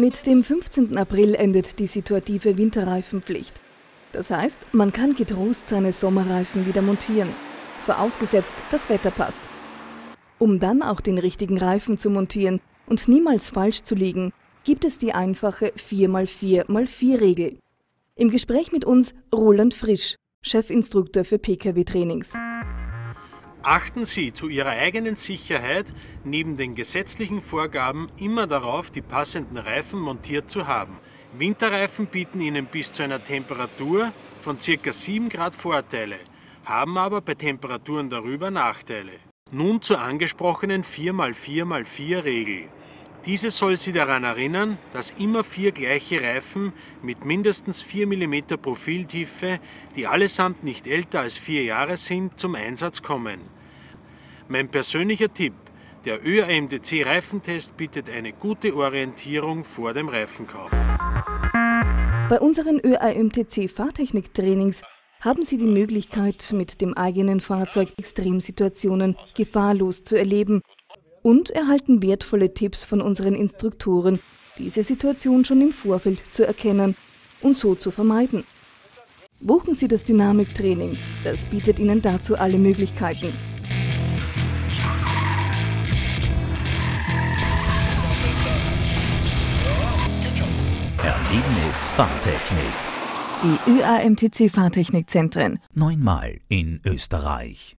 Mit dem 15. April endet die situative Winterreifenpflicht. Das heißt, man kann getrost seine Sommerreifen wieder montieren, vorausgesetzt das Wetter passt. Um dann auch den richtigen Reifen zu montieren und niemals falsch zu liegen, gibt es die einfache 4×4×4-Regel. Im Gespräch mit uns Roland Frisch, Chefinstruktor für Pkw-Trainings. Achten Sie zu Ihrer eigenen Sicherheit neben den gesetzlichen Vorgaben immer darauf, die passenden Reifen montiert zu haben. Winterreifen bieten Ihnen bis zu einer Temperatur von ca. 7 Grad Vorteile, haben aber bei Temperaturen darüber Nachteile. Nun zur angesprochenen 4×4×4-Regel. Diese soll Sie daran erinnern, dass immer 4 gleiche Reifen mit mindestens 4 mm Profiltiefe, die allesamt nicht älter als 4 Jahre sind, zum Einsatz kommen. Mein persönlicher Tipp: Der ÖAMTC Reifentest bietet eine gute Orientierung vor dem Reifenkauf. Bei unseren ÖAMTC Fahrtechniktrainings haben Sie die Möglichkeit, mit dem eigenen Fahrzeug Extremsituationen gefahrlos zu erleben und erhalten wertvolle Tipps von unseren Instruktoren, diese Situation schon im Vorfeld zu erkennen und so zu vermeiden. Buchen Sie das Dynamiktraining, das bietet Ihnen dazu alle Möglichkeiten. Erlebnis Fahrtechnik. Die ÖAMTC Fahrtechnikzentren. 9-mal in Österreich.